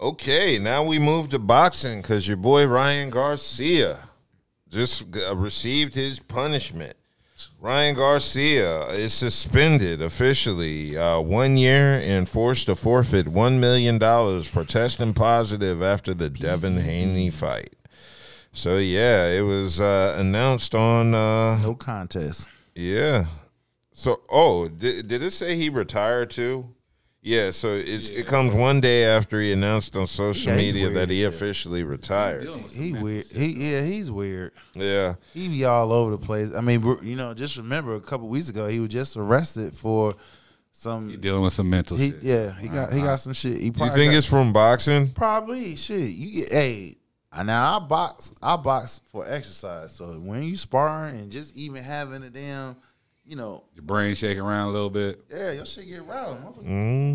Okay, now we move to boxing because your boy Ryan Garcia just received his punishment. Ryan Garcia is suspended officially 1 year and forced to forfeit $1 million for testing positive after the Devin Haney fight. So, yeah, it was announced on... no contest. Yeah. So, oh, did it say he retired too? Yeah, so it comes 1 day after he announced on social media that he officially retired. He weird. He's weird. Yeah. He be all over the place. I mean, you know, just remember a couple weeks ago, he was just arrested for some... He dealing with some mental shit. Yeah, he got some shit. He probably you think it's from boxing? Probably. Shit. You get... Hey, now I box for exercise. So when you sparring and just even having a damn... You know, your brain shaking around a little bit. Yeah, your shit get riled.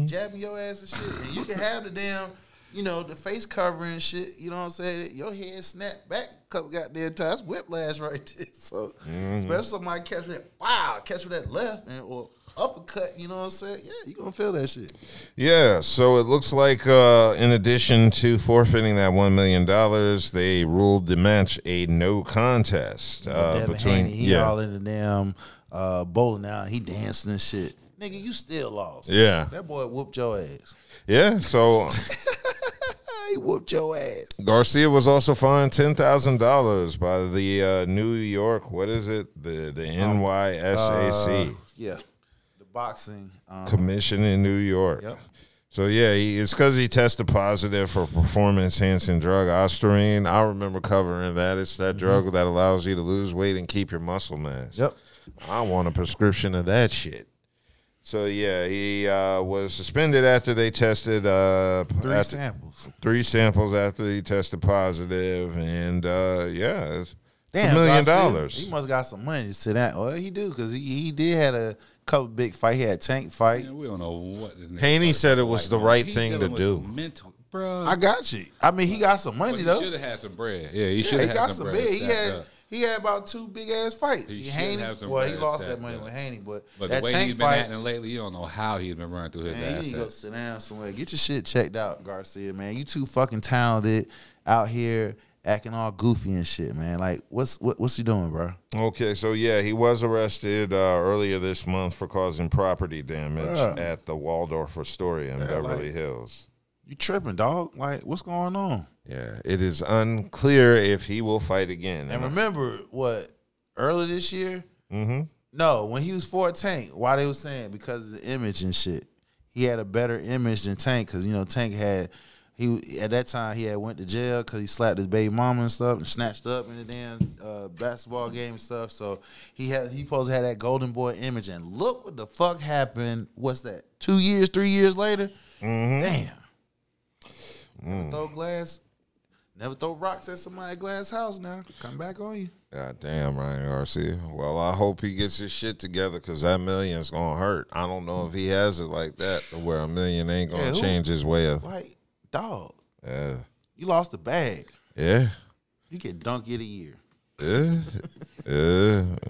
Jabbing your ass and shit. And you can have the damn, you know, the face covering shit. You know what I'm saying? Your head snapped back a couple goddamn times. Whiplash right there. So, especially somebody catch that, wow, catch with that left and or uppercut, you know what I'm saying? Yeah, you're going to feel that shit. Yeah, so it looks like in addition to forfeiting that $1 million, they ruled the match a no contest. Between Haney, yeah. All in the damn... bowling out, he dancing and shit. Nigga, you still lost. Yeah. That boy whooped your ass. Yeah, so... he whooped your ass. Garcia was also fined $10,000 by the New York, what is it? The NYSAC. Yeah. The boxing. Commission in New York. Yep. So, yeah, it's because he tested positive for performance-enhancing drug, Ostarine. I remember covering that. It's that drug that allows you to lose weight and keep your muscle mass. Yep. I want a prescription of that shit. So, yeah, he was suspended after they tested. Three samples after he tested positive. And, yeah, it's $1 million. He must have got some money to that. Well, he do, because he did have a couple big fight. He had a tank fight. Yeah, we don't know what this nigga Haney said it was like, the right thing to do. Mental. Bro. I got you. I mean, he got some money, though. He should have had some bread. Yeah, he should have had some bread. He had... He had about 2 big-ass fights. Haney, well, he lost that money with Haney, but that the way tank he's been acting lately, you don't know how he's been running through his ass. You need to go sit down somewhere. Get your shit checked out, Garcia, man. You too fucking talented out here acting all goofy and shit, man. Like, what's he doing, bro? Okay, so, yeah, he was arrested earlier this month for causing property damage at the Waldorf Astoria in Beverly Hills. You tripping, dog. Like, what's going on? Yeah, it is unclear if he will fight again. And remember, what, earlier this year? No, when he was for Tank, why they were saying because of the image and shit. He had a better image than Tank because, you know, Tank had, at that time, he had went to jail because he slapped his baby mama and stuff and snatched up in the damn basketball game and stuff. So he supposed to have that golden boy image. And look what the fuck happened, what's that, 2 years, 3 years later? Damn. Never throw rocks at somebody's glass house now. Come back on you. God damn, Ryan Garcia. Well, I hope he gets his shit together because that $1 million's going to hurt. I don't know if he has it like that where $1 million ain't going to change his way of. Like, dog. Yeah. You lost the bag. Yeah. You get donkey of the year. Yeah.